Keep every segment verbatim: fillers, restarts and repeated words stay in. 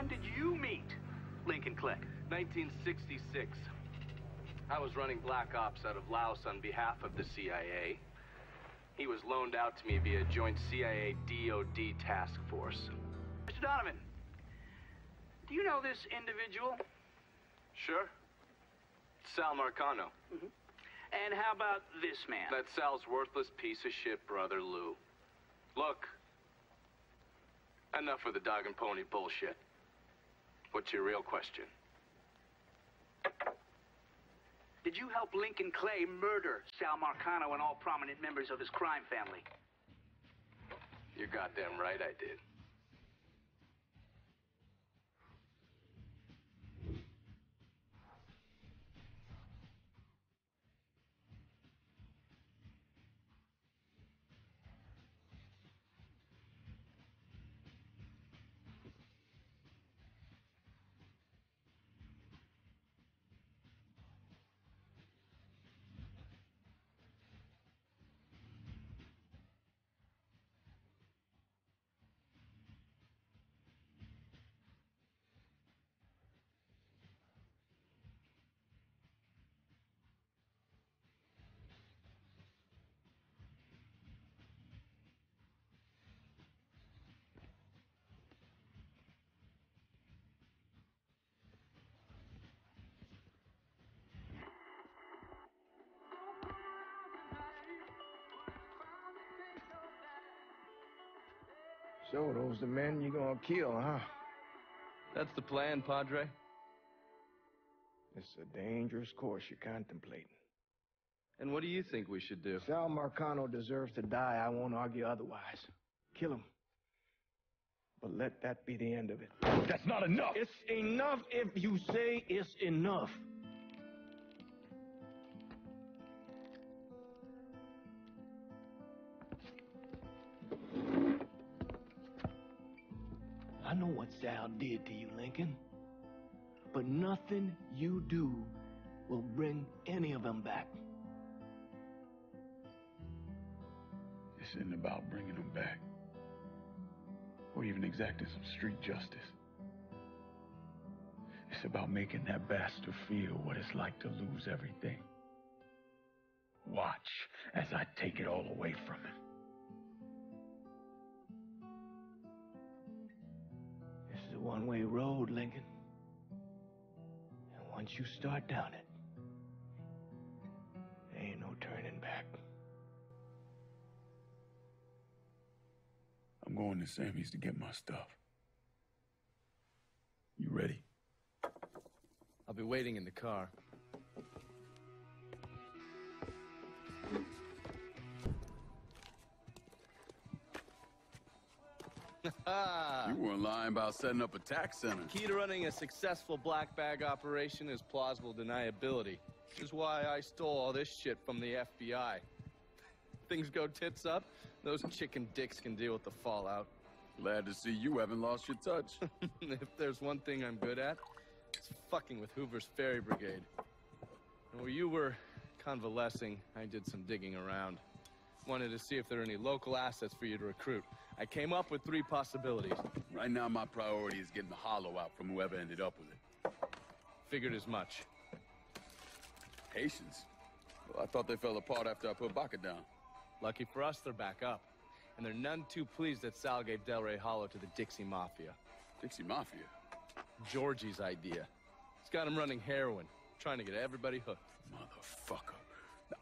when did you meet? Lincoln Clay. nineteen sixty-six. I was running Black Ops out of Laos on behalf of the C I A. He was loaned out to me via joint C I A D O D task force. Mister Donovan, do you know this individual? Sure. Sal Marcano. Mm-hmm. And how about this man? That's Sal's worthless piece of shit brother, Lou. Look, enough of the dog and pony bullshit. What's your real question? Did you help Lincoln Clay murder Sal Marcano and all prominent members of his crime family? You're goddamn right I did. So those the men you're gonna kill, huh? That's the plan, Padre. It's a dangerous course you're contemplating. And what do you think we should do? Sal Marcano deserves to die. I won't argue otherwise. Kill him. But let that be the end of it. That's not enough! It's enough if you say it's enough. I know what Sal did to you, Lincoln, but nothing you do will bring any of them back. This isn't about bringing them back, or even exacting some street justice. It's about making that bastard feel what it's like to lose everything. Watch as I take it all away from him. One-way road, Lincoln. And once you start down it, there ain't no turning back. I'm going to Sammy's to get my stuff. You ready? I'll be waiting in the car. You weren't lying about setting up a tax center. The key to running a successful black bag operation is plausible deniability. Which is why I stole all this shit from the F B I. Things go tits up, those chicken dicks can deal with the fallout. Glad to see you haven't lost your touch. If there's one thing I'm good at, it's fucking with Hoover's Ferry Brigade. And while you were convalescing, I did some digging around. Wanted to see if there are any local assets for you to recruit. I came up with three possibilities. Right now, my priority is getting the hollow out from whoever ended up with it. Figured as much. Haitians? Well, I thought they fell apart after I put Baca down. Lucky for us, they're back up. And they're none too pleased that Sal gave Delray Hollow to the Dixie Mafia. Dixie Mafia? Georgie's idea. It's got him running heroin, trying to get everybody hooked. Motherfucker.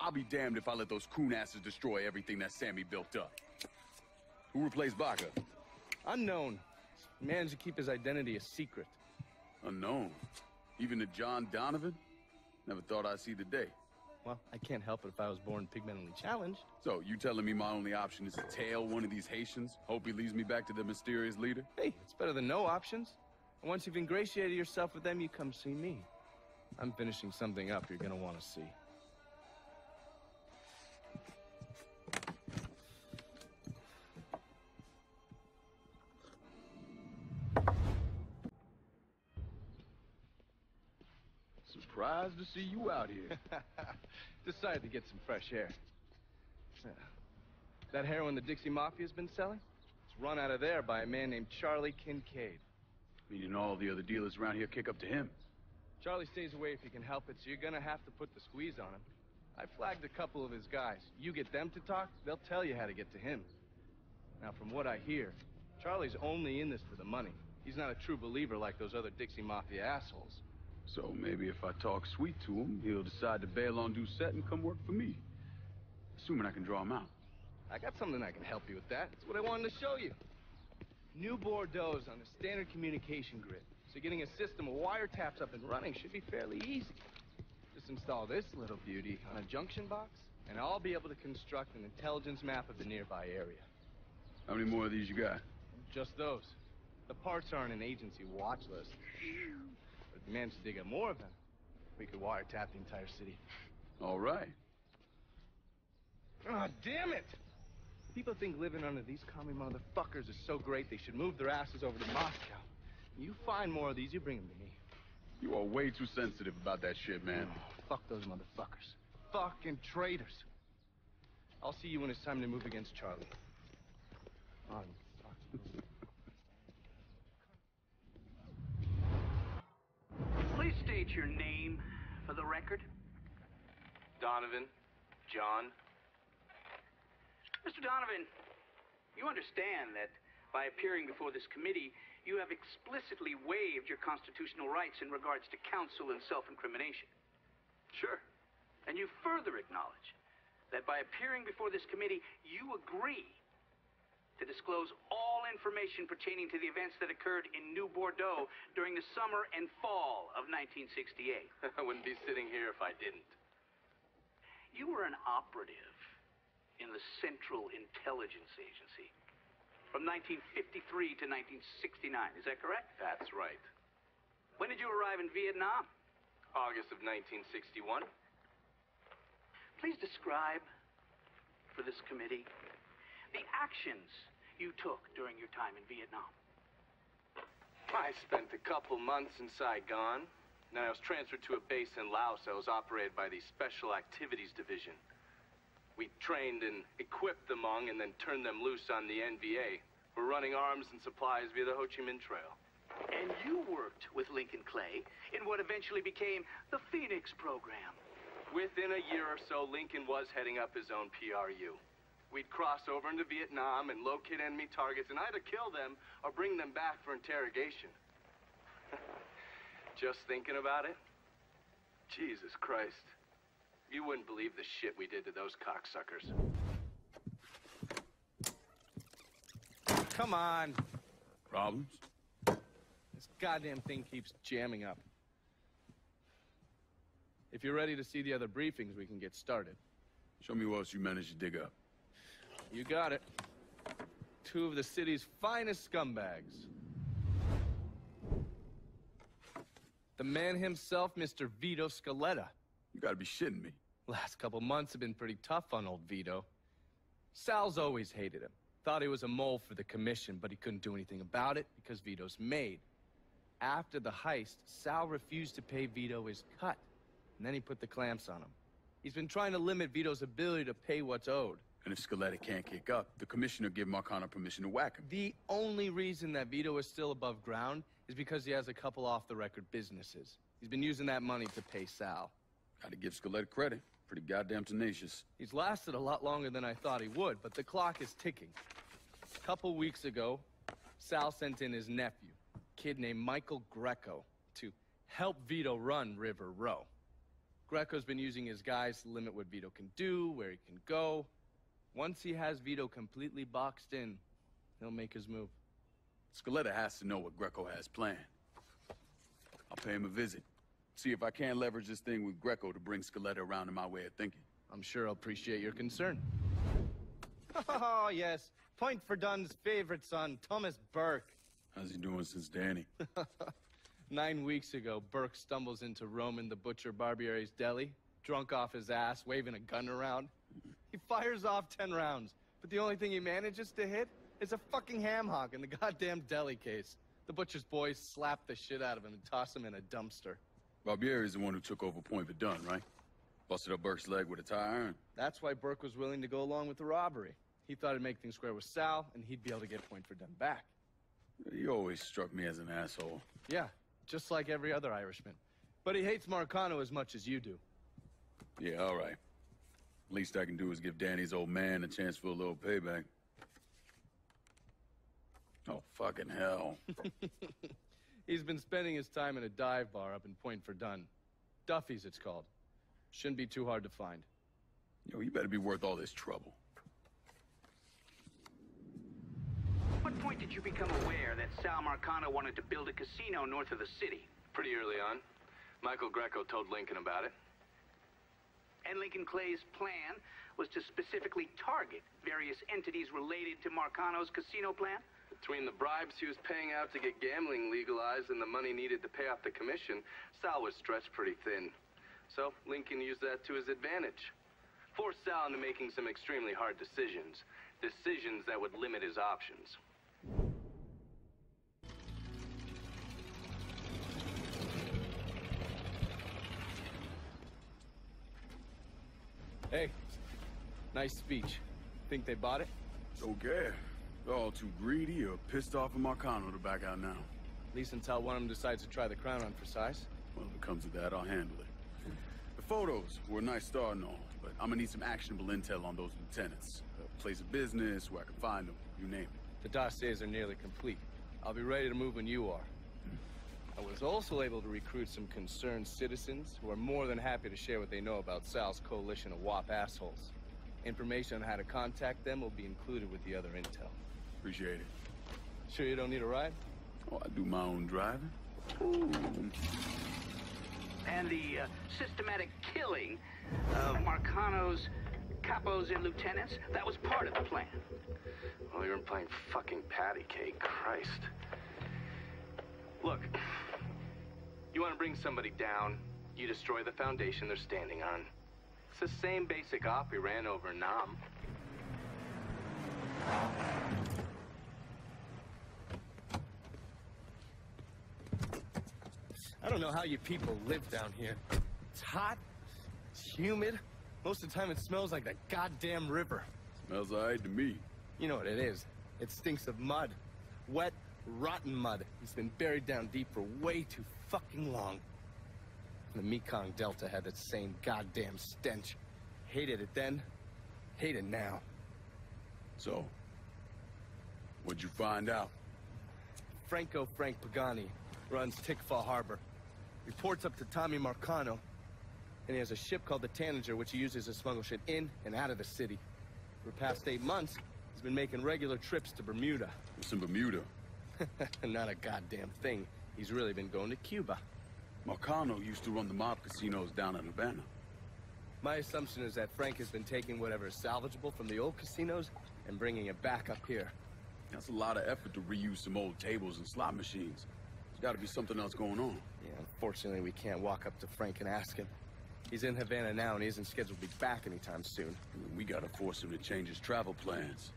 I'll be damned if I let those coon asses destroy everything that Sammy built up. Who replaced Baca? Unknown. Managed to keep his identity a secret. Unknown? Even to John Donovan? Never thought I'd see the day. Well, I can't help it if I was born pigmentally challenged. So, you telling me my only option is to tail one of these Haitians? Hope he leads me back to the mysterious leader? Hey, it's better than no options. And once you've ingratiated yourself with them, you come see me. I'm finishing something up you're gonna want to see. Surprised to see you out here. Decided to get some fresh air. Uh, that heroin the Dixie Mafia's been selling? It's run out of there by a man named Charlie Kincaid. Meaning all the other dealers around here kick up to him. Charlie stays away if he can help it, so you're gonna have to put the squeeze on him. I flagged a couple of his guys. You get them to talk, they'll tell you how to get to him. Now, from what I hear, Charlie's only in this for the money. He's not a true believer like those other Dixie Mafia assholes. So maybe if I talk sweet to him, he'll decide to bail on Doucette and come work for me. Assuming I can draw him out. I got something I can help you with that. That's what I wanted to show you. New Bordeaux's on the standard communication grid, so getting a system of wiretaps up and running should be fairly easy. Just install this little beauty on a junction box, and I'll be able to construct an intelligence map of the nearby area. How many more of these you got? Just those. The parts are on an agency watch list. But if you manage to dig up more of them, we could wiretap the entire city. All right. Ah, damn it! People think living under these commie motherfuckers is so great they should move their asses over to Moscow. You find more of these, you bring them to me. You are way too sensitive about that shit, man. Oh, fuck those motherfuckers. Fucking traitors. I'll see you when it's time to move against Charlie. Oh, you fucking... Please state your name for the record. Donovan. John. Mister Donovan, you understand that by appearing before this committee, you have explicitly waived your constitutional rights in regards to counsel and self-incrimination. Sure. And you further acknowledge that by appearing before this committee, you agree to disclose all information pertaining to the events that occurred in New Bordeaux during the summer and fall of nineteen sixty-eight. I wouldn't be sitting here if I didn't. You were an operative in the Central Intelligence Agency from nineteen fifty-three to nineteen sixty-nine. Is that correct? That's right. When did you arrive in Vietnam? August of nineteen sixty-one. Please describe for this committee the actions you took during your time in Vietnam. I spent a couple months in Saigon. Then I was transferred to a base in Laos that was operated by the Special Activities Division. We trained and equipped the Hmong and then turned them loose on the N V A. We're running arms and supplies via the Ho Chi Minh Trail. And you worked with Lincoln Clay in what eventually became the Phoenix Program. Within a year or so, Lincoln was heading up his own P R U. We'd cross over into Vietnam and locate enemy targets and either kill them or bring them back for interrogation. Just thinking about it? Jesus Christ. You wouldn't believe the shit we did to those cocksuckers. Come on. Problems? This goddamn thing keeps jamming up. If you're ready to see the other briefings, we can get started. Show me what else you managed to dig up. You got it. Two of the city's finest scumbags. The man himself, Mister Vito Scaletta. You gotta be shitting me. Last couple months have been pretty tough on old Vito. Sal's always hated him. Thought he was a mole for the commission, but he couldn't do anything about it because Vito's made. After the heist, Sal refused to pay Vito his cut, and then he put the clamps on him. He's been trying to limit Vito's ability to pay what's owed. And if Scaletta can't kick up, the commissioner gave Marcano permission to whack him. The only reason that Vito is still above ground is because he has a couple off-the-record businesses. He's been using that money to pay Sal. Gotta give Scaletta credit. Pretty goddamn tenacious. He's lasted a lot longer than I thought he would, but the clock is ticking. A couple weeks ago, Sal sent in his nephew, a kid named Michael Greco, to help Vito run River Row. Greco's been using his guys to limit what Vito can do, where he can go. Once he has Vito completely boxed in, he'll make his move. Scaletta has to know what Greco has planned. I'll pay him a visit. See if I can leverage this thing with Greco to bring Scaletta around in my way of thinking. I'm sure I'll appreciate your concern. Oh, yes. Point for Dunn's favorite son, Thomas Burke. How's he doing since Danny? Nine weeks ago, Burke stumbles into Roman the Butcher Barbieri's deli, drunk off his ass, waving a gun around. He fires off ten rounds, but the only thing he manages to hit is a fucking ham hock in the goddamn deli case. The butcher's boys slap the shit out of him and toss him in a dumpster. Barbieri's the one who took over Point Verdun, right? Busted up Burke's leg with a tire iron. That's why Burke was willing to go along with the robbery. He thought it'd make things square with Sal, and he'd be able to get Point Verdun back. You always struck me as an asshole. Yeah, just like every other Irishman. But he hates Marcano as much as you do. Yeah, all right. Least I can do is give Danny's old man a chance for a little payback. Oh, fucking hell. He's been spending his time in a dive bar up in Point Verdun. Duffy's, it's called. Shouldn't be too hard to find. Yo, you better be worth all this trouble. At what point did you become aware that Sal Marcano wanted to build a casino north of the city? Pretty early on. Michael Greco told Lincoln about it. And Lincoln Clay's plan was to specifically target various entities related to Marcano's casino plan? Between the bribes he was paying out to get gambling legalized and the money needed to pay off the commission, Sal was stretched pretty thin. So Lincoln used that to his advantage. Forced Sal into making some extremely hard decisions. Decisions that would limit his options. Hey, nice speech. Think they bought it? Okay. They're all too greedy or pissed off at Marcano to back out now. At least until one of them decides to try the crown on for size. Well, if it comes to that, I'll handle it. The photos were a nice start and all, but I'm gonna need some actionable intel on those lieutenants. A place of business, where I can find them, you name it. The dossiers are nearly complete. I'll be ready to move when you are. I was also able to recruit some concerned citizens who are more than happy to share what they know about Sal's coalition of W A P assholes. Information on how to contact them will be included with the other intel. Appreciate it. Sure you don't need a ride? Oh, I do my own driving. Ooh. And the uh, systematic killing of Marcano's capos and lieutenants, that was part of the plan. Well, you weren't playing fucking patty cake, Christ. Look, you want to bring somebody down, you destroy the foundation they're standing on. It's the same basic op we ran over Nam. I don't know how you people live down here. It's hot, it's humid. Most of the time it smells like that goddamn river. Smells all right to me. You know what it is. It stinks of mud. Wet, rotten mud. It's been buried down deep for way too fucking long. The Mekong Delta had that same goddamn stench. Hated it then, hate it now. So, what'd you find out? Franco Frank Pagani runs Tickfa Harbor. Reports up to Tommy Marcano, and he has a ship called the Tanager, which he uses to smuggle shit in and out of the city. For the past eight months, he's been making regular trips to Bermuda. What's in Bermuda? Not a goddamn thing. He's really been going to Cuba. Marcano used to run the mob casinos down in Havana. My assumption is that Frank has been taking whatever is salvageable from the old casinos and bringing it back up here. That's a lot of effort to reuse some old tables and slot machines. There's gotta be something else going on. Yeah, unfortunately we can't walk up to Frank and ask him. He's in Havana now and he isn't scheduled to be back anytime soon. We gotta force him to change his travel plans.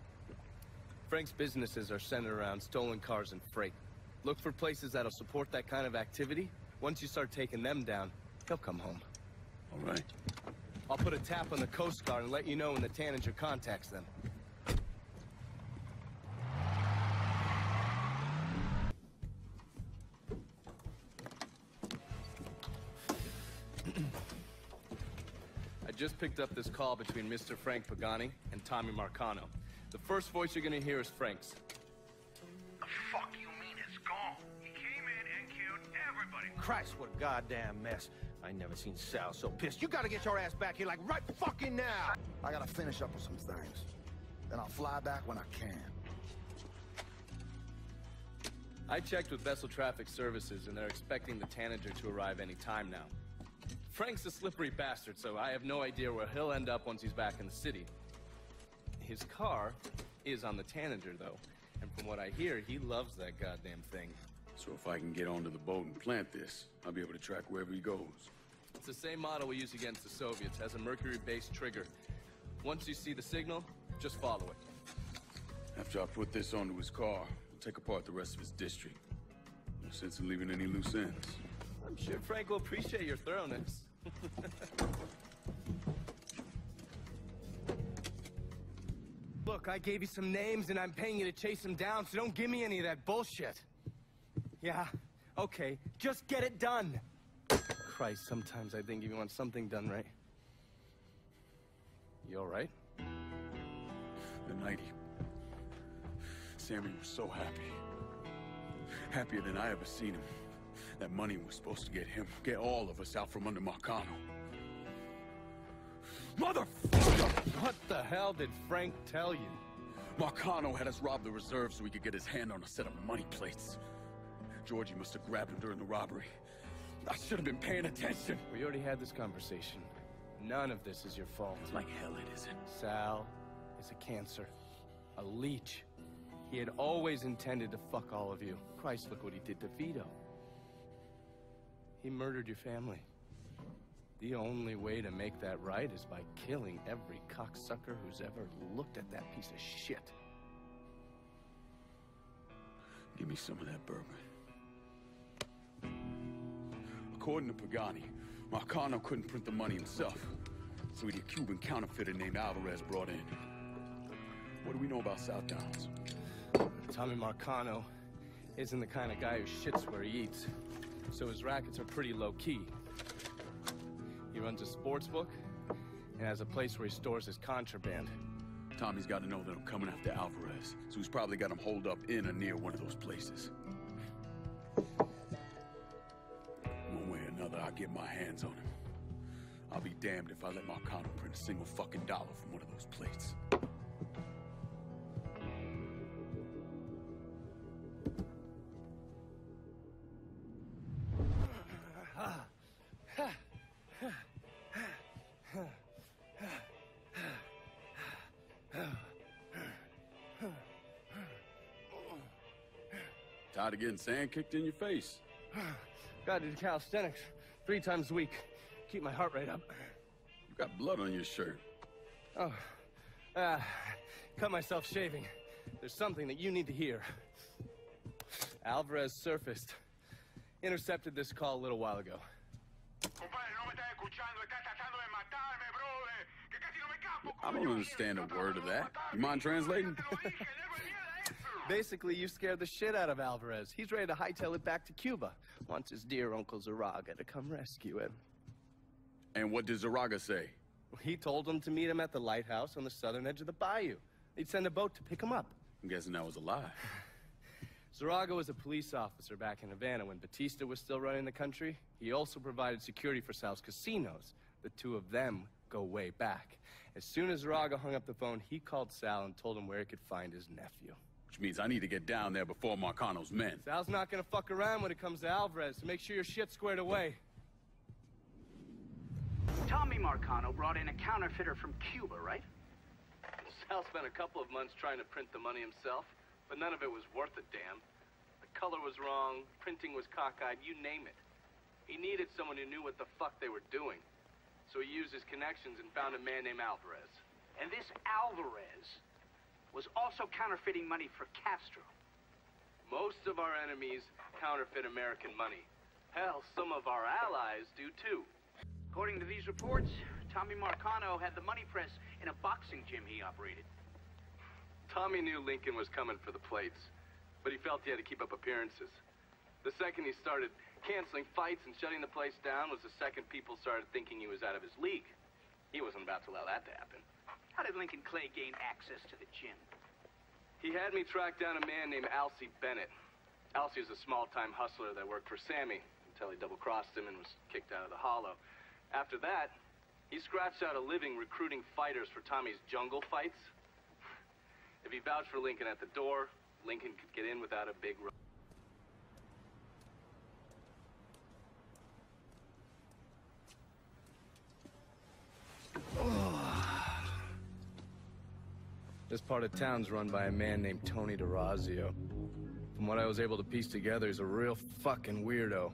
Frank's businesses are centered around stolen cars and freight. Look for places that'll support that kind of activity. Once you start taking them down, he'll come home. All right. I'll put a tap on the Coast Guard and let you know when the Tanager contacts them. I just picked up this call between Mister Frank Pagani and Tommy Marcano. The first voice you're gonna hear is Frank's. The fuck you mean it's gone? He came in and killed everybody. Christ, what a goddamn mess. I never seen Sal so pissed. You gotta get your ass back here like right fucking now. I gotta finish up with some things. Then I'll fly back when I can. I checked with Vessel Traffic Services and they're expecting the Tanager to arrive any time now. Frank's a slippery bastard, so I have no idea where he'll end up once he's back in the city. His car is on the Tanager, though. And from what I hear, he loves that goddamn thing. So if I can get onto the boat and plant this, I'll be able to track wherever he goes. It's the same model we used against the Soviets. Has a mercury-based trigger. Once you see the signal, just follow it. After I put this onto his car, we'll take apart the rest of his district. No sense in leaving any loose ends. I'm sure Frank will appreciate your thoroughness. Look, I gave you some names and I'm paying you to chase them down, so don't give me any of that bullshit. Yeah, okay, just get it done. Christ, sometimes I think if you want something done right. You all right? The night he... Sammy was so happy. Happier than I ever seen him. That money was supposed to get him, get all of us out from under Marcano. Motherfucker! What the hell did Frank tell you? Marcano had us rob the reserve so he could get his hand on a set of money plates. Georgie must have grabbed him during the robbery. I should have been paying attention. We already had this conversation. None of this is your fault. Like hell it isn't. Sal is a cancer. A leech. He had always intended to fuck all of you. Christ, look what he did to Vito. He murdered your family. The only way to make that right is by killing every cocksucker who's ever looked at that piece of shit. Give me some of that bourbon. According to Pagani, Marcano couldn't print the money himself, so he had a Cuban counterfeiter named Alvarez brought in. What do we know about South Downs? Tommy Marcano isn't the kind of guy who shits where he eats, so his rackets are pretty low-key. He runs a sports book and has a place where he stores his contraband. Tommy's got to know that I'm coming after Alvarez, so he's probably got him holed up in or near one of those places. I get my hands on him. I'll be damned if I let Marcano print a single fucking dollar from one of those plates. Tired of getting sand kicked in your face? Gotta do calisthenics. Three times a week. Keep my heart rate up. You got blood on your shirt. Oh. Uh, cut myself shaving. There's something that you need to hear. Alvarez surfaced. Intercepted this call a little while ago. I don't understand a word of that. You mind translating? Basically, you scared the shit out of Alvarez. He's ready to hightail it back to Cuba. Wants his dear Uncle Zaraga to come rescue him. And what did Zaraga say? He told him to meet him at the lighthouse on the southern edge of the bayou. They'd send a boat to pick him up. I'm guessing that was a lie. Zaraga was a police officer back in Havana when Batista was still running the country. He also provided security for Sal's casinos. The two of them go way back. As soon as Zaraga hung up the phone, he called Sal and told him where he could find his nephew. Which means I need to get down there before Marcano's men. Sal's not gonna fuck around when it comes to Alvarez, so make sure your shit's squared away. Tommy Marcano brought in a counterfeiter from Cuba, right? Sal spent a couple of months trying to print the money himself, but none of it was worth a damn. The color was wrong, printing was cockeyed, you name it. He needed someone who knew what the fuck they were doing. So he used his connections and found a man named Alvarez. And this Alvarez was also counterfeiting money for Castro. Most of our enemies counterfeit American money. Hell, some of our allies do too. According to these reports, Tommy Marcano had the money press in a boxing gym he operated. Tommy knew Lincoln was coming for the plates, but he felt he had to keep up appearances. The second he started canceling fights and shutting the place down was the second people started thinking he was out of his league. He wasn't about to allow that to happen. How did Lincoln Clay gain access to the gym? He had me track down a man named Alcee Bennett. Alcee was a small-time hustler that worked for Sammy until he double-crossed him and was kicked out of the hollow. After that, he scratched out a living recruiting fighters for Tommy's jungle fights. If he vouched for Lincoln at the door, Lincoln could get in without a big rush. This part of town's run by a man named Tony D'Arazio. From what I was able to piece together, he's a real fucking weirdo.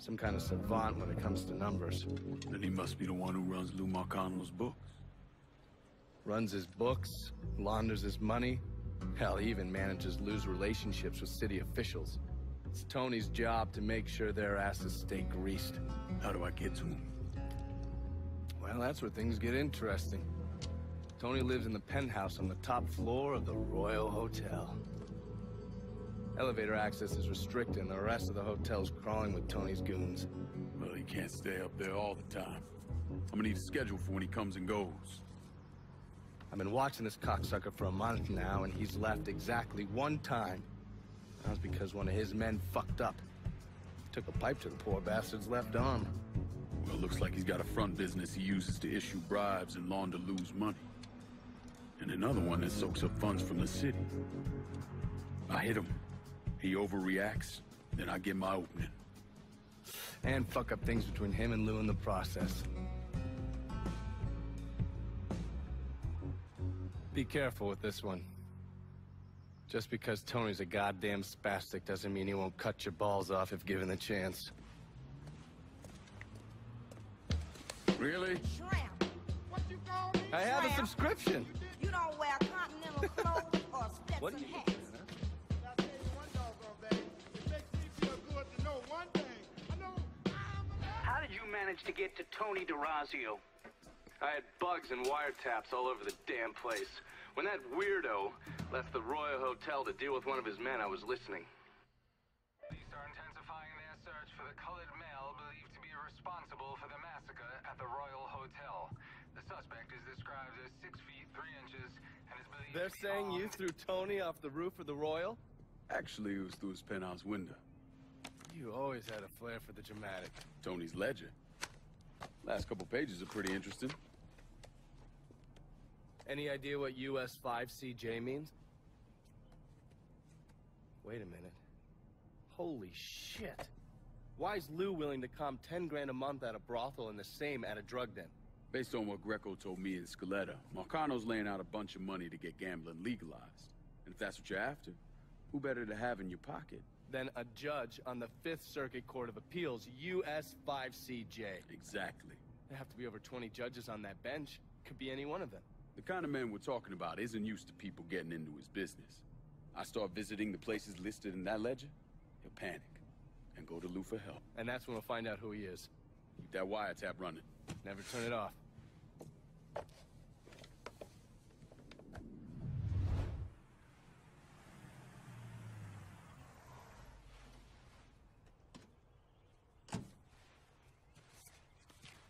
Some kind of savant when it comes to numbers. Then he must be the one who runs Lou Marcano's books. Runs his books, launders his money. Hell, he even manages Lou's relationships with city officials. It's Tony's job to make sure their asses stay greased. How do I get to him? Well, that's where things get interesting. Tony lives in the penthouse on the top floor of the Royal Hotel. Elevator access is restricted and the rest of the hotel's crawling with Tony's goons. Well, he can't stay up there all the time. I'm gonna need a schedule for when he comes and goes. I've been watching this cocksucker for a month now, and he's left exactly one time. That was because one of his men fucked up. Took a pipe to the poor bastard's left arm. Well, it looks like he's got a front business he uses to issue bribes and launder loose money. And another one that soaks up funds from the city. I hit him. He overreacts, then I get my opening. And fuck up things between him and Lou in the process. Be careful with this one. Just because Tony's a goddamn spastic doesn't mean he won't cut your balls off if given the chance. Really? Shrimp. What you call me? I have a subscription. You don't wear continental clothes or Stetson hats. I'll tell you one doggone thing. It makes me feel good to know one thing. I know I'm a... How did you manage to get to Tony D'Arazio? I had bugs and wiretaps all over the damn place. When that weirdo left the Royal Hotel to deal with one of his men, I was listening. Police are intensifying their search for the colored male believed to be responsible for the massacre at the Royal Hotel. The suspect is described as six feet three inches and is believed They're to be saying armed. You threw Tony off the roof of the Royal? Actually, it was through his penthouse window. You always had a flair for the dramatic. Tony's ledger. Last couple pages are pretty interesting. Any idea what U S five C J means? Wait a minute. Holy shit. Why is Lou willing to come ten grand a month at a brothel and the same at a drug den? Based on what Greco told me and Scaletta, Marcano's laying out a bunch of money to get gambling legalized. And if that's what you're after, who better to have in your pocket than a judge on the Fifth Circuit Court of Appeals, U S five C J? Exactly. There have to be over twenty judges on that bench. Could be any one of them. The kind of man we're talking about isn't used to people getting into his business. I start visiting the places listed in that ledger, he'll panic and go to Lou for help. And that's when we'll find out who he is. Keep that wiretap running. Never turn it off.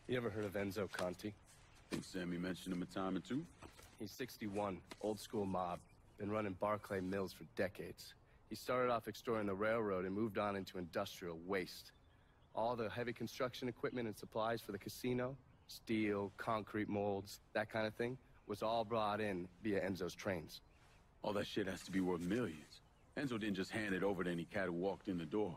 You ever heard of Enzo Conti? I think Sammy mentioned him a time or two. He's sixty-one, old school mob. Been running Barclay Mills for decades. He started off extorting the railroad and moved on into industrial waste. All the heavy construction equipment and supplies for the casino, steel, concrete molds, that kind of thing, was all brought in via Enzo's trains. All that shit has to be worth millions. Enzo didn't just hand it over to any cat who walked in the door.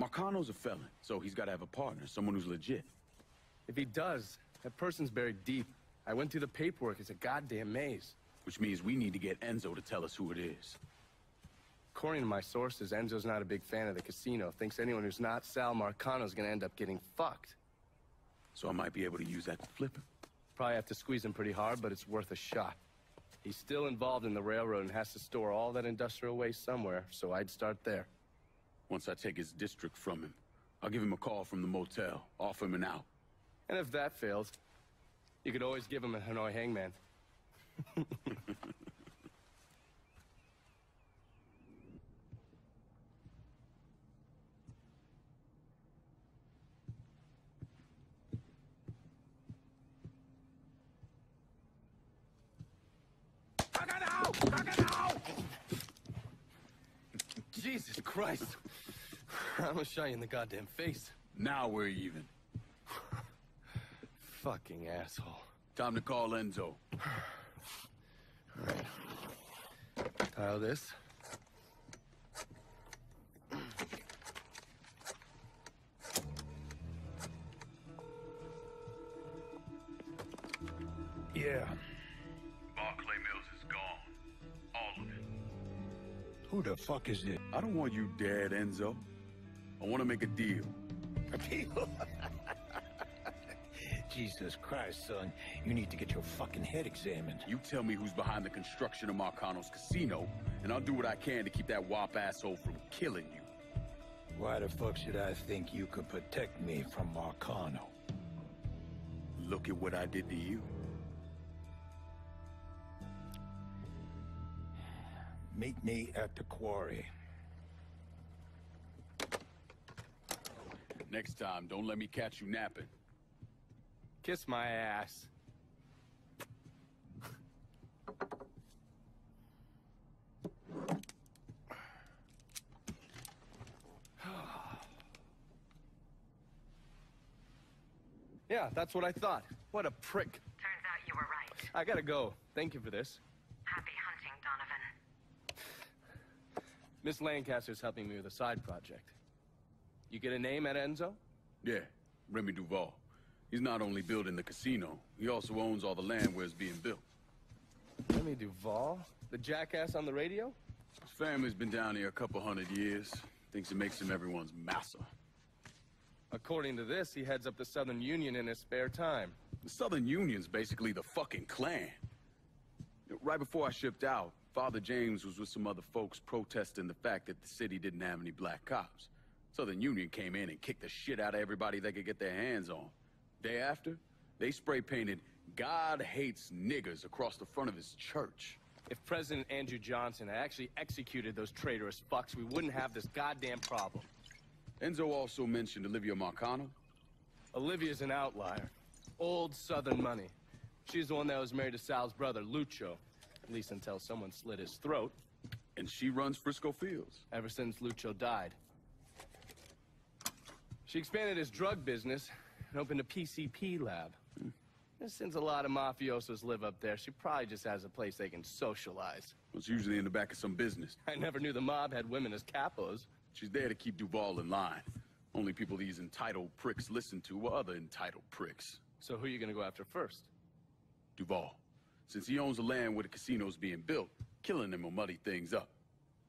Marcano's a felon, so he's got to have a partner, someone who's legit. If he does, that person's buried deep. I went through the paperwork, it's a goddamn maze. Which means we need to get Enzo to tell us who it is. According to my sources, Enzo's not a big fan of the casino. Thinks anyone who's not Sal Marcano's gonna end up getting fucked. So I might be able to use that to flip him. Probably have to squeeze him pretty hard, but it's worth a shot. He's still involved in the railroad and has to store all that industrial waste somewhere, so I'd start there. Once I take his district from him, I'll give him a call from the motel, offer him an out. And if that fails, you could always give him a Hanoi hangman. Jesus Christ! I'm gonna shot you in the goddamn face. Now we're even. Fucking asshole. Time to call Enzo. Alright. Tile this. Yeah. Barclay Mills is gone. All of it. Who the fuck is it? I don't want you dead, Enzo. I want to make a deal. A deal? Jesus Christ, son. You need to get your fucking head examined. You tell me who's behind the construction of Marcano's casino, and I'll do what I can to keep that wop asshole from killing you. Why the fuck should I think you could protect me from Marcano? Look at what I did to you. Meet me at the quarry. Next time, don't let me catch you napping. Kiss my ass. Yeah, that's what I thought. What a prick. Turns out you were right. I gotta go. Thank you for this. Happy hunting, Donovan. Miss Lancaster's helping me with a side project. You get a name at Enzo? Yeah, Remy Duvall. He's not only building the casino, he also owns all the land where it's being built. Remy Duvall? The jackass on the radio? His family's been down here a couple hundred years. Thinks it makes him everyone's massa. According to this, he heads up the Southern Union in his spare time. The Southern Union's basically the fucking Klan. Right before I shipped out, Father James was with some other folks protesting the fact that the city didn't have any black cops. Southern Union came in and kicked the shit out of everybody they could get their hands on. Day after, they spray-painted "God hates niggers" across the front of his church. If President Andrew Johnson had actually executed those traitorous fucks, we wouldn't have this goddamn problem. Enzo also mentioned Olivia Marcano. Olivia's an outlier. Old Southern money. She's the one that was married to Sal's brother, Lucho. At least until someone slit his throat. And she runs Frisco Fields. Ever since Lucho died. She expanded his drug business and opened a P C P lab. Hmm. Since a lot of mafiosos live up there, she probably just has a place they can socialize. Well, it's usually in the back of some business. I never knew the mob had women as capos. She's there to keep Duvall in line. Only people these entitled pricks listen to are other entitled pricks. So who are you gonna go after first? Duvall. Since he owns the land where the casino's being built, killing him will muddy things up.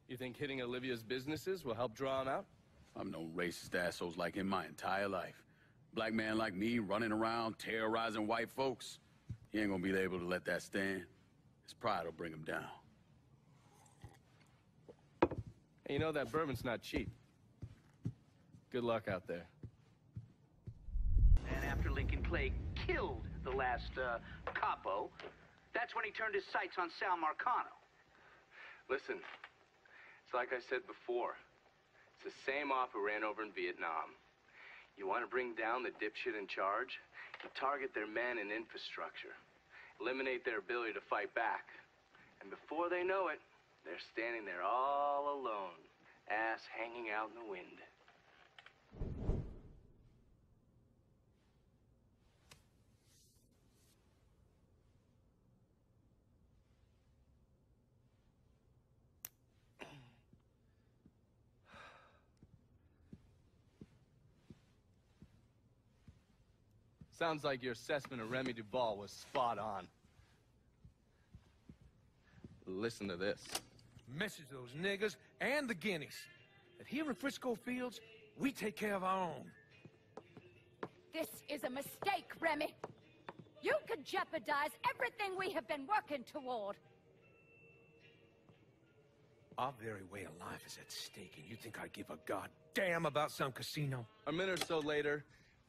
You think hitting Olivia's businesses will help draw him out? I've known racist assholes like him my entire life. Black man like me running around terrorizing white folks. He ain't gonna be able to let that stand. His pride will bring him down. Hey, you know that bourbon's not cheap. Good luck out there. And after Lincoln Clay killed the last uh, capo, that's when he turned his sights on Sal Marcano. Listen, it's like I said before. It's the same op who ran over in Vietnam. You want to bring down the dipshit in charge? You target their men and infrastructure. Eliminate their ability to fight back. And before they know it, they're standing there all alone. Ass hanging out in the wind. Sounds like your assessment of Remy Duvall was spot on. Listen to this. Message those niggas and the guineas. That here in Frisco Fields, we take care of our own. This is a mistake, Remy. You could jeopardize everything we have been working toward. Our very way of life is at stake, and you think I give a goddamn about some casino? A minute or so later,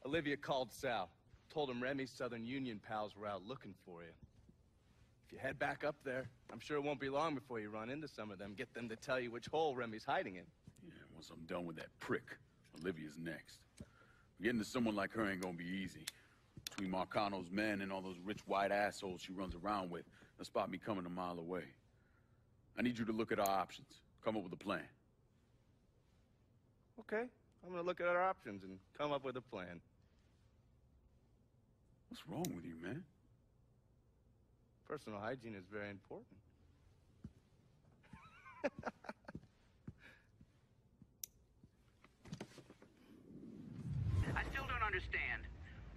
Olivia called Sal. Told him Remy's Southern Union pals were out looking for you. If you head back up there, I'm sure it won't be long before you run into some of them, get them to tell you which hole Remy's hiding in. Yeah, once I'm done with that prick, Olivia's next. Getting to someone like her ain't gonna be easy. Between Marcano's men and all those rich white assholes she runs around with, they'll spot me coming a mile away. I need you to look at our options. Come up with a plan. Okay, I'm gonna look at our options and come up with a plan. What's wrong with you, man? Personal hygiene is very important. I still don't understand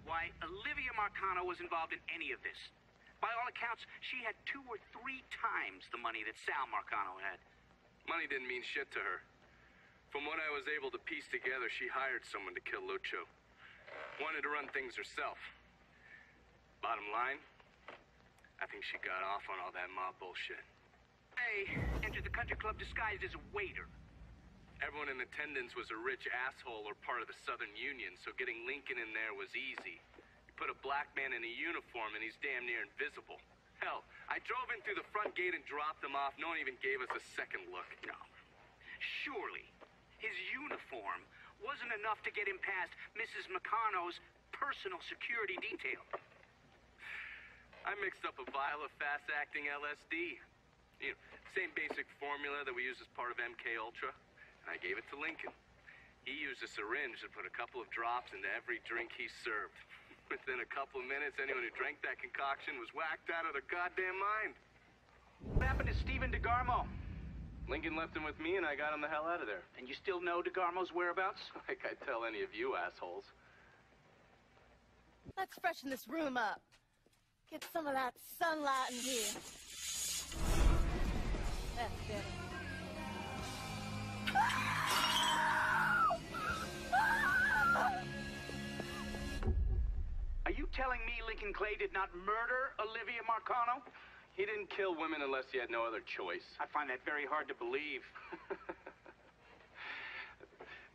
why Olivia Marcano was involved in any of this. By all accounts, she had two or three times the money that Sal Marcano had. Money didn't mean shit to her. From what I was able to piece together, she hired someone to kill Lucho. Wanted to run things herself. Bottom line, I think she got off on all that mob bullshit. Hey, entered the country club disguised as a waiter. Everyone in attendance was a rich asshole or part of the Southern Union, so getting Lincoln in there was easy. You put a black man in a uniform and he's damn near invisible. hell, I drove in through the front gate and dropped him off. No one even gave us a second look. No. Surely, his uniform wasn't enough to get him past Missus Marcano's personal security detail. I mixed up a vial of fast-acting L S D. You know, same basic formula that we use as part of M K Ultra. And I gave it to Lincoln. He used a syringe to put a couple of drops into every drink he served. Within a couple of minutes, anyone who drank that concoction was whacked out of their goddamn mind. What happened to Stephen DeGarmo? Lincoln left him with me, and I got him the hell out of there. And you still know DeGarmo's whereabouts? Like I tell any of you assholes. Let's freshen this room up. Get some of that sunlight in here. That's better. Are you telling me Lincoln Clay did not murder Olivia Marcano? He didn't kill women unless he had no other choice. I find that very hard to believe.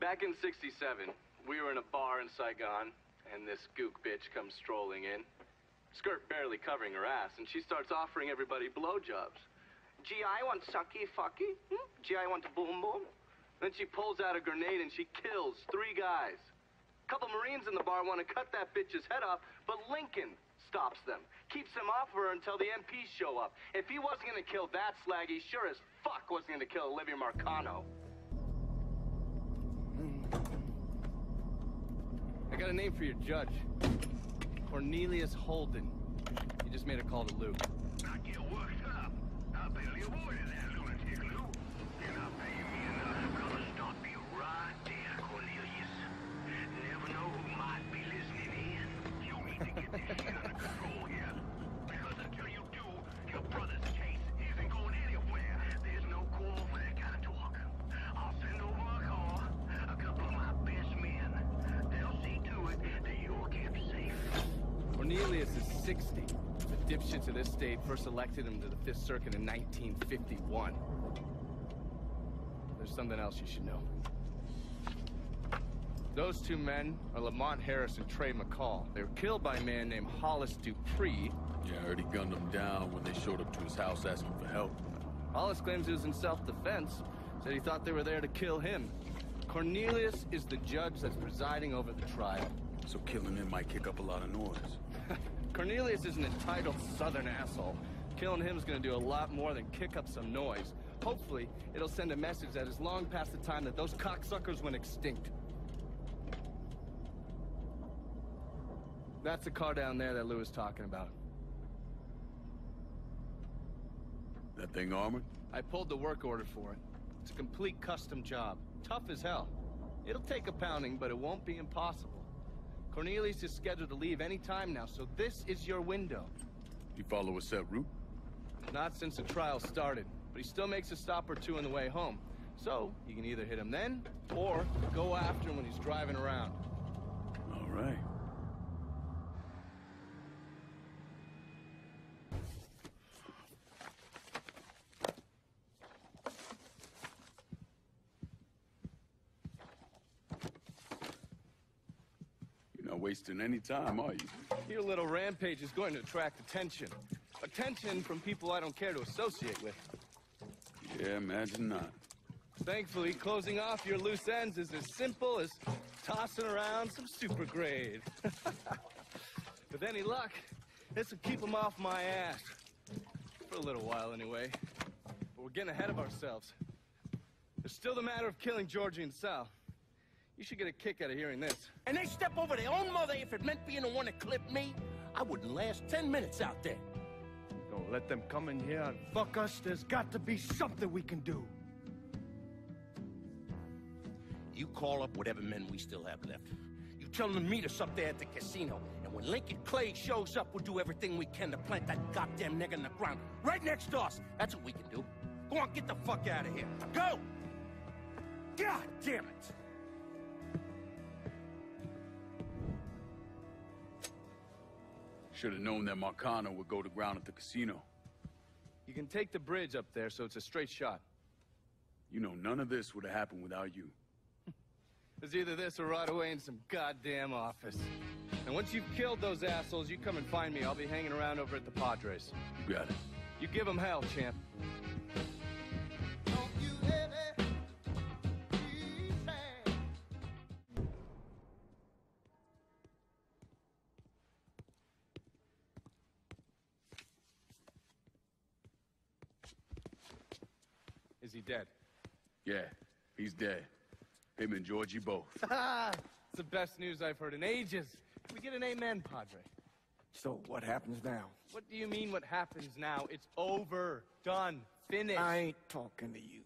Back in sixty-seven, we were in a bar in Saigon, and this gook bitch comes strolling in, skirt barely covering her ass, and she starts offering everybody blowjobs. Gee, I want sucky fucky. Hmm? Gee, I want boom boom. Then she pulls out a grenade and she kills three guys. A couple Marines in the bar want to cut that bitch's head off, but Lincoln stops them. Keeps them off her until the M Ps show up. If he wasn't going to kill that slag, he sure as fuck wasn't going to kill Olivia Marcano. I got a name for your judge. Cornelius Holden. He just made a call to Lou. I get worked up. I barely avoided that lunatic, Lou. You're not paying me enough, because don't be right there, Cornelius. Never know who might be listening in. You need to get this shit under control here. Because until you do, your brother's case isn't going anywhere. There's no call for that kind of talk. I'll send over a call. A couple of my best men. They'll see to it that you're kept safe. Cornelius is sixty. Dipshits to this state first elected him to the Fifth Circuit in nineteen fifty-one. There's something else you should know. Those two men are Lamont Harris and Trey McCall. They were killed by a man named Hollis Dupree. Yeah, I heard he gunned them down when they showed up to his house asking for help. Hollis claims it was in self-defense. Said he thought they were there to kill him. Cornelius is the judge that's presiding over the trial. So killing him might kick up a lot of noise. Cornelius is an entitled southern asshole. Killing him's gonna do a lot more than kick up some noise. Hopefully, it'll send a message that is long past the time that those cocksuckers went extinct. That's the car down there that Lou was talking about. That thing armored? I pulled the work order for it. It's a complete custom job. Tough as hell. It'll take a pounding, but it won't be impossible. Cornelius is scheduled to leave any time now, so this is your window. You follow a set route? Not since the trial started, but he still makes a stop or two on the way home. So, you can either hit him then, or go after him when he's driving around. All right. Wasting any time, are you? Your little rampage is going to attract attention. Attention from people I don't care to associate with. Yeah, imagine not. Thankfully, closing off your loose ends is as simple as tossing around some super grade. With any luck, this will keep them off my ass. For a little while, anyway. But we're getting ahead of ourselves. There's still the matter of killing Georgie and Sal. You should get a kick out of hearing this. And they step over their own mother if it meant being the one to clip me. I wouldn't last ten minutes out there. Don't let them come in here and fuck us. There's got to be something we can do. You call up whatever men we still have left. You tell them to meet us up there at the casino. And when Lincoln Clay shows up, we'll do everything we can to plant that goddamn nigga in the ground. Right next to us. That's what we can do. Go on, get the fuck out of here. Go! God damn it! Should have known that Marcano would go to ground at the casino. You can take the bridge up there, so it's a straight shot. You know, none of this would have happened without you. It's either this or right away in some goddamn office. And once you've killed those assholes, you come and find me. I'll be hanging around over at the Padres. You got it. You give them hell, champ. Is he dead? Yeah, he's dead. Him and Georgie both. It's the best news I've heard in ages. Can we get an amen, Padre? So what happens now? What do you mean what happens now? It's over. Done. Finished. I ain't talking to you.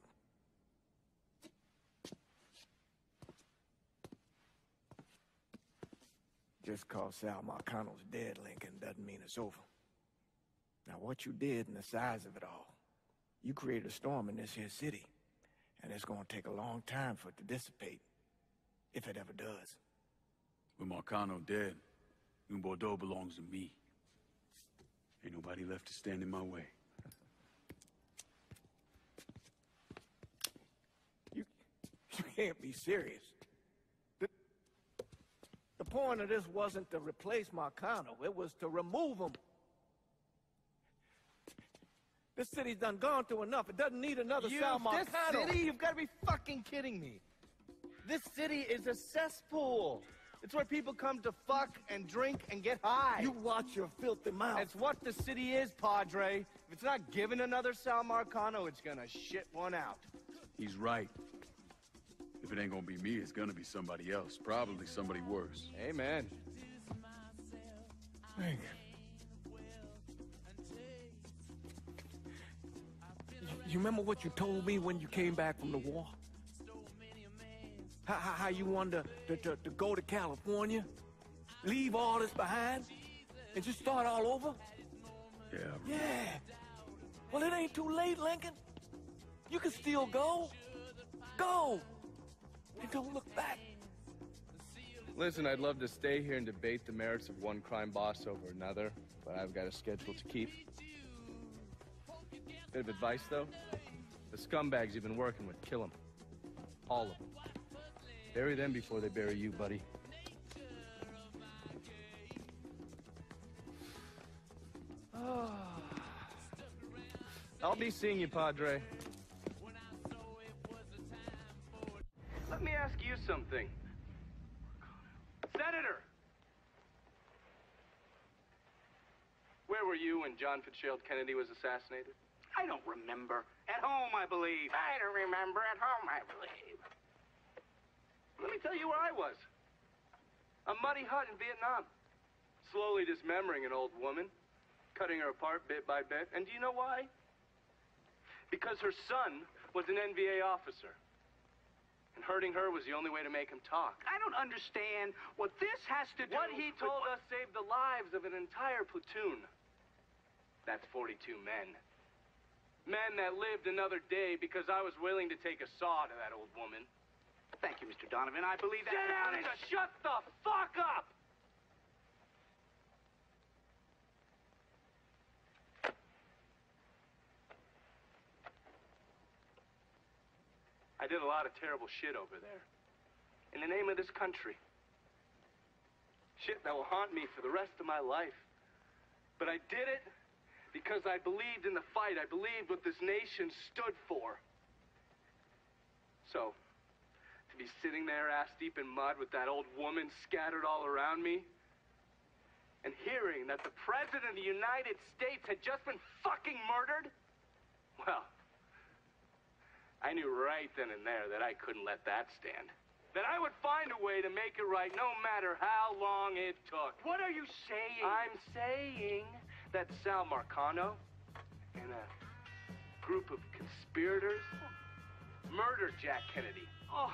Just cause Sal Marcano's dead, Lincoln, doesn't mean it's over. Now what you did and the size of it all, you created a storm in this here city. And it's gonna take a long time for it to dissipate, if it ever does. With Marcano dead, New Bordeaux belongs to me. Ain't nobody left to stand in my way. You, you can't be serious. The, the point of this wasn't to replace Marcano, it was to remove him. This city's done gone through enough. It doesn't need another Sal Marcano. This city? You've got to be fucking kidding me. This city is a cesspool. It's where people come to fuck and drink and get high. You watch your filthy mouth. It's what the city is, Padre. If it's not giving another Sal Marcano, it's gonna shit one out. He's right. If it ain't gonna be me, it's gonna be somebody else. Probably somebody worse. Amen. Dang. You remember what you told me when you came back from the war? How, how, how you wanted to, to, to go to California, leave all this behind, and just start all over? Yeah. Right. Yeah. Well, it ain't too late, Lincoln. You can still go. Go. And don't look back. Listen, I'd love to stay here and debate the merits of one crime boss over another, but I've got a schedule to keep. Bit of advice, though. The scumbags you've been working with, kill them. All of them. Bury them before they bury you, buddy. Oh. I'll be seeing you, Padre. Let me ask you something. Senator! Where were you when John Fitzgerald Kennedy was assassinated? I don't remember. At home, I believe. I don't remember. At home, I believe. Let me tell you where I was. A muddy hut in Vietnam. Slowly dismembering an old woman. Cutting her apart bit by bit. And do you know why? Because her son was an N V A officer. And hurting her was the only way to make him talk. I don't understand what this has to do with... What he told us saved the lives of an entire platoon. That's forty-two men. Men that lived another day because I was willing to take a saw to that old woman. Thank you, Mister Donovan. I believe that... Sit down and shut the fuck up! I did a lot of terrible shit over there. In the name of this country. Shit that will haunt me for the rest of my life. But I did it... because I believed in the fight. I believed what this nation stood for. So, to be sitting there ass deep in mud with that old woman scattered all around me, and hearing that the President of the United States had just been fucking murdered, well, I knew right then and there that I couldn't let that stand. That I would find a way to make it right no matter how long it took. What are you saying? I'm saying... that Sal Marcano and a group of conspirators murdered Jack Kennedy. Oh,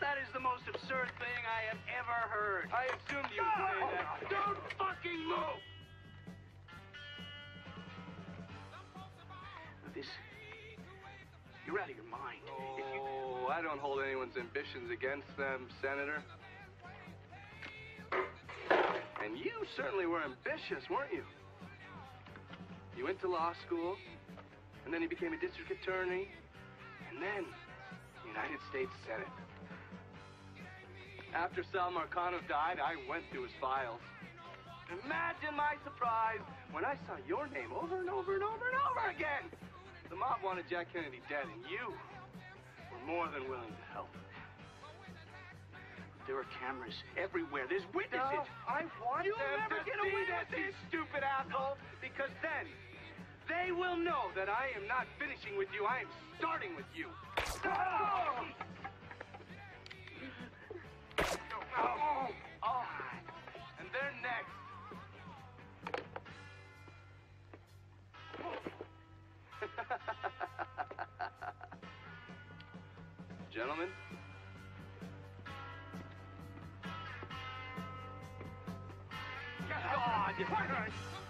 that is the most absurd thing I have ever heard. I assumed you would say that. Don't fucking move! This... You're out of your mind. Oh, if you... I don't hold anyone's ambitions against them, Senator. And you certainly were ambitious, weren't you? You went to law school, and then you became a district attorney, and then the United States Senate. After Sal Marcano died, I went through his files. Imagine my surprise when I saw your name over and over and over and over again. The mob wanted Jack Kennedy dead, and you were more than willing to help. There are cameras everywhere. There's witnesses. No, I want You'll them never to get away with this, stupid asshole, because then they will know that I am not finishing with you. I am starting with you. Oh! Oh! Oh! And they're next. Gentlemen. God,